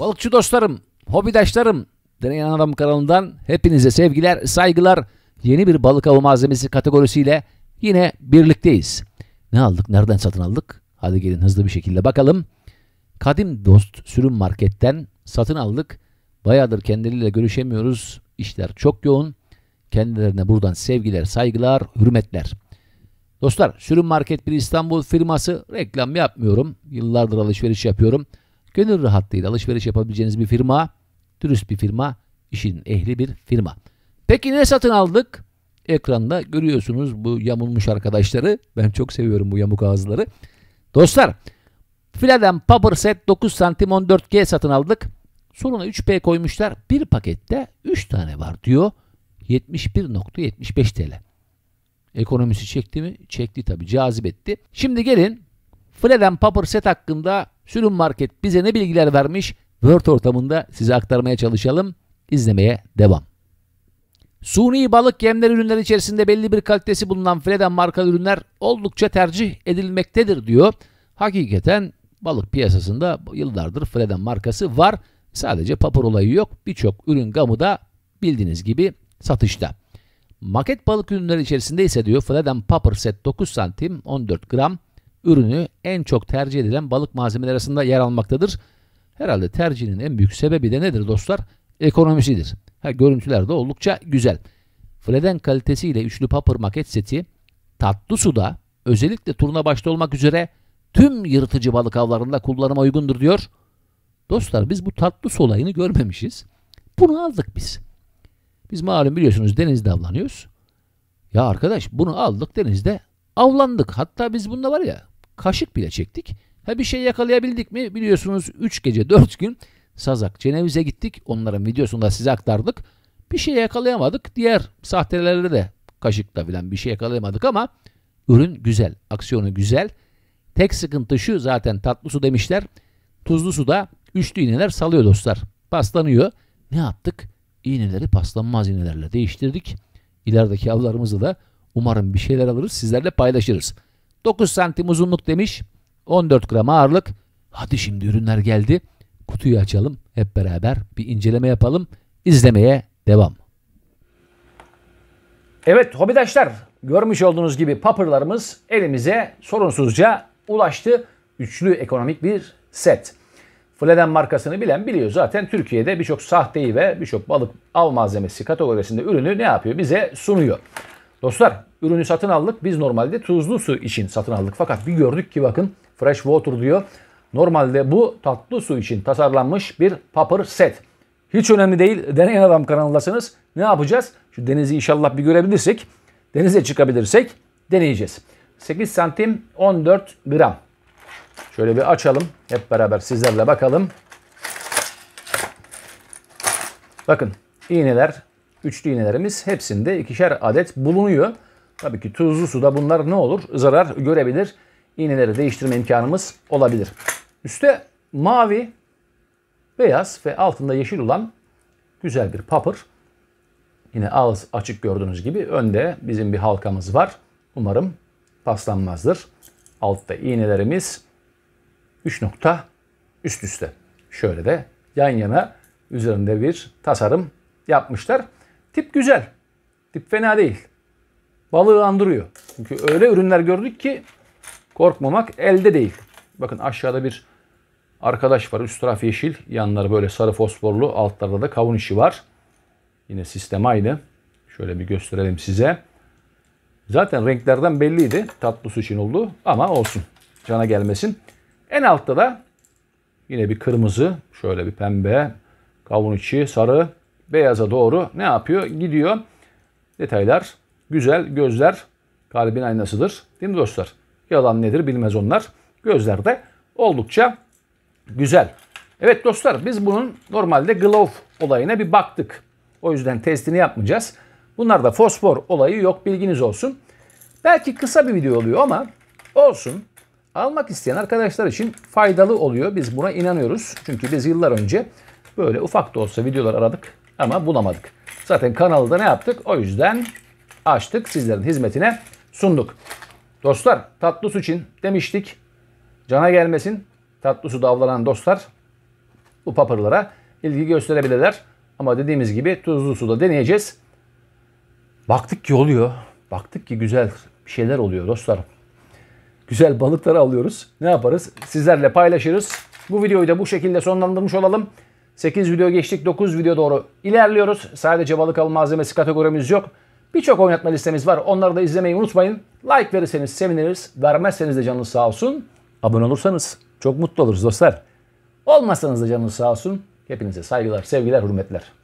Balıkçı dostlarım, hobidaşlarım, Deneyen Adam kanalından hepinize sevgiler, saygılar. Yeni bir balık avı malzemesi kategorisiyle yine birlikteyiz. Ne aldık, nereden satın aldık? Hadi gelin hızlı bir şekilde bakalım. Kadim Dost Sürüm Market'ten satın aldık. Bayağıdır kendileriyle görüşemiyoruz. İşler çok yoğun. Kendilerine buradan sevgiler, saygılar, hürmetler. Dostlar, Sürüm Market bir İstanbul firması. Reklam yapmıyorum. Yıllardır alışveriş yapıyorum. Gönül rahatlığıyla alışveriş yapabileceğiniz bir firma. Dürüst bir firma. İşin ehli bir firma. Peki ne satın aldık? Ekranda görüyorsunuz bu yamulmuş arkadaşları. Ben çok seviyorum bu yamuk ağızları. Dostlar, Fladen Paper Set 9 santim 14G satın aldık. Sonuna 3P koymuşlar. Bir pakette 3 tane var diyor. 71.75 TL. Ekonomisi çekti mi? Çekti tabii. Cazip etti. Şimdi gelin Fladen Paper Set hakkında Sürüm Market bize ne bilgiler vermiş? Word ortamında size aktarmaya çalışalım. İzlemeye devam. Suni balık yemleri ürünleri içerisinde belli bir kalitesi bulunan Fladen markalı ürünler oldukça tercih edilmektedir diyor. Hakikaten balık piyasasında yıllardır Fladen markası var. Sadece papır olayı yok. Birçok ürün gamı da bildiğiniz gibi satışta. Maket balık ürünleri içerisinde ise diyor Fladen Paper Set 9 santim 14 gram ürünü en çok tercih edilen balık malzemeleri arasında yer almaktadır. Herhalde tercihinin en büyük sebebi de nedir dostlar? Ekonomisidir. Görüntüler de oldukça güzel. Fladen kalitesiyle üçlü Paper maket seti tatlı suda özellikle turna başta olmak üzere tüm yırtıcı balık avlarında kullanıma uygundur diyor. Dostlar biz bu tatlı su olayını görmemişiz. Bunu aldık biz. Biz malum biliyorsunuz denizde avlanıyoruz. Ya arkadaş bunu aldık denizde avlandık. Hatta biz bunda var ya kaşık bile çektik. Ha bir şey yakalayabildik mi? Biliyorsunuz 3 gece 4 gün Sazak Çeneviz'e gittik. Onların videosunu da size aktardık. Bir şey yakalayamadık. Diğer sahtelerle de kaşıkla falan bir şey yakalayamadık ama ürün güzel. Aksiyonu güzel. Tek sıkıntı şu zaten tatlı su demişler. Tuzlu suda üçlü iğneler salıyor dostlar. Paslanıyor. Ne yaptık? İğneleri paslanmaz iğnelerle değiştirdik. İlerideki avlarımızı da umarım bir şeyler alırız. Sizlerle paylaşırız. 9 santim uzunluk demiş. 14 gram ağırlık. Hadi şimdi ürünler geldi. Kutuyu açalım. Hep beraber bir inceleme yapalım. İzlemeye devam. Evet hobidaşlar. Görmüş olduğunuz gibi papırlarımız elimize sorunsuzca ulaştı. Üçlü ekonomik bir set. Fladen markasını bilen biliyor zaten. Türkiye'de birçok sahteyi ve birçok balık av malzemesi kategorisinde ürünü ne yapıyor? Bize sunuyor. Dostlar ürünü satın aldık. Biz normalde tuzlu su için satın aldık. Fakat bir gördük ki bakın fresh water diyor. Normalde bu tatlı su için tasarlanmış bir paper set. Hiç önemli değil. Deneyen Adam kanalındasınız. Ne yapacağız? Şu denizi inşallah bir görebilirsek. Denize çıkabilirsek deneyeceğiz. 8 santim 14 gram. Şöyle bir açalım. Hep beraber sizlerle bakalım. Bakın iğneler, üçlü iğnelerimiz hepsinde ikişer adet bulunuyor. Tabii ki tuzlu suda bunlar ne olur? Zarar görebilir. İğneleri değiştirme imkanımız olabilir. Üste mavi, beyaz ve altında yeşil olan güzel bir paper. Yine ağız açık gördüğünüz gibi önde bizim bir halkamız var. Umarım paslanmazdır. Altta iğnelerimiz 3 nokta üst üste. Şöyle de yan yana üzerinde bir tasarım yapmışlar. Tip güzel. Tip fena değil. Balığı andırıyor. Çünkü öyle ürünler gördük ki korkmamak elde değil. Bakın aşağıda bir arkadaş var. Üst taraf yeşil. Yanları böyle sarı fosforlu. Altlarda da kavun işi var. Yine sistem aynı. Şöyle bir gösterelim size. Zaten renklerden belliydi. Tatlı su için oldu ama olsun. Cana gelmesin. En altta da yine bir kırmızı, şöyle bir pembe, kavun içi, sarı, beyaza doğru ne yapıyor? Gidiyor. Detaylar güzel. Gözler kalbin aynasıdır. Değil mi dostlar? Yalan nedir bilmez onlar. Gözler de oldukça güzel. Evet dostlar biz bunun normalde glove olayına bir baktık. O yüzden testini yapmayacağız. Bunlarda fosfor olayı yok bilginiz olsun. Belki kısa bir video oluyor ama olsun. Almak isteyen arkadaşlar için faydalı oluyor. Biz buna inanıyoruz. Çünkü biz yıllar önce böyle ufak da olsa videolar aradık ama bulamadık. Zaten kanalda ne yaptık? O yüzden açtık. Sizlerin hizmetine sunduk. Dostlar tatlı su için demiştik. Cana gelmesin. Tatlı suda avlanan dostlar bu papırlara ilgi gösterebilirler. Ama dediğimiz gibi tuzlu suda deneyeceğiz. Baktık ki oluyor. Baktık ki güzel bir şeyler oluyor dostlarım. Güzel balıkları alıyoruz. Ne yaparız? Sizlerle paylaşırız. Bu videoyu da bu şekilde sonlandırmış olalım. 8 video geçtik. 9 video doğru ilerliyoruz. Sadece balık avı malzemesi kategorimiz yok. Birçok oynatma listemiz var. Onları da izlemeyi unutmayın. Like verirseniz seviniriz. Vermezseniz de canınız sağ olsun. Abone olursanız çok mutlu oluruz dostlar. Olmazsanız da canınız sağ olsun. Hepinize saygılar, sevgiler, hürmetler.